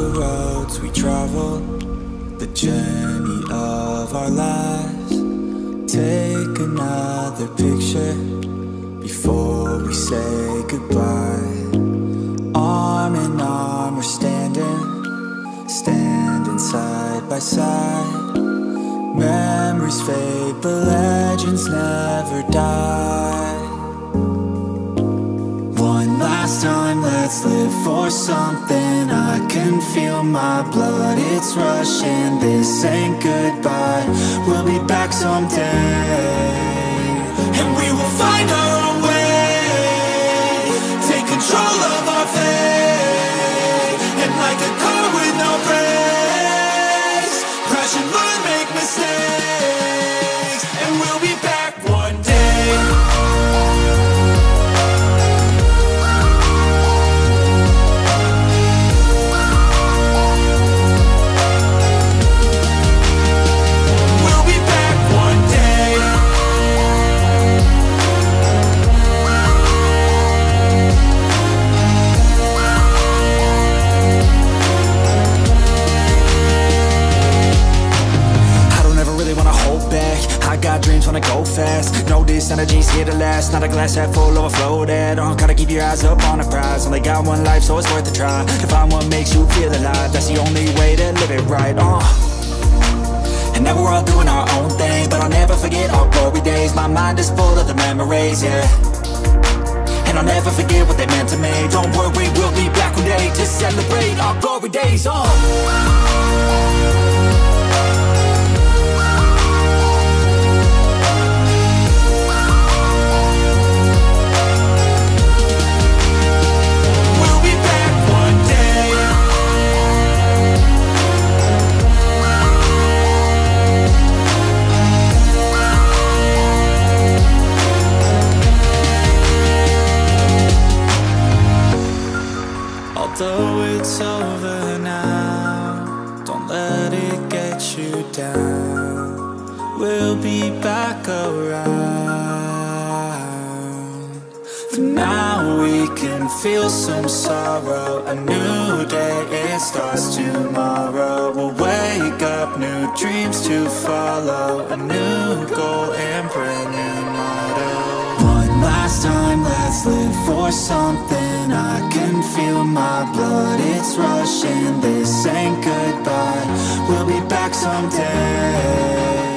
the roads we travel, the journey of our lives. Take another picture before we say goodbye. Arm in arm we're standing side by side. Memories fade, but legends never die. One last time, let's live for something. I can feel my blood, it's rushing. This ain't goodbye, we'll be back someday, and we will find our own way. Take control of our fate, and like a car with no brakes, crash and learn, make mistakes, and we'll be back one day. Wanna go fast, no, this energy's here to last. Not a glass half full, overflow that on. Gotta keep your eyes up on the prize. Only got one life, so it's worth a try. To find what makes you feel alive, that's the only way to live it right, And now we're all doing our own thing, but I'll never forget our glory days. My mind is full of the memories, yeah. And I'll never forget what they meant to me. Don't worry, we'll be back one day to celebrate our glory days, Though it's over now, don't let it get you down. We'll be back around. For now we can feel some sorrow. A new day, it starts tomorrow. We'll wake up, new dreams to follow. A new goal and brand new motto. Last time, let's live for something. I can feel my blood, it's rushing. This ain't goodbye, we'll be back someday.